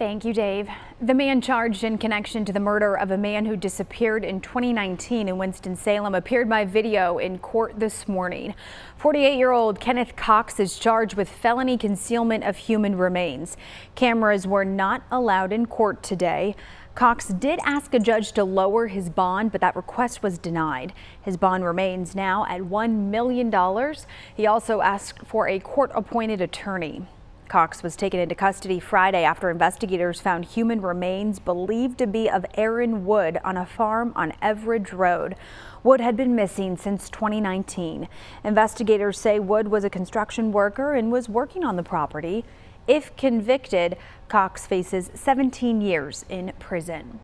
Thank you, Dave. The man charged in connection to the murder of a man who disappeared in 2019 in Winston-Salem appeared by video in court this morning. 48-year-old Kenneth Cox is charged with felony concealment of human remains. Cameras were not allowed in court today. Cox did ask a judge to lower his bond, but that request was denied. His bond remains now at $1 million. He also asked for a court-appointed attorney. Cox was taken into custody Friday after investigators found human remains believed to be of Aaron Wood on a farm on Everidge Road. Wood had been missing since 2019. Investigators say Wood was a construction worker and was working on the property. If convicted, Cox faces 17 years in prison.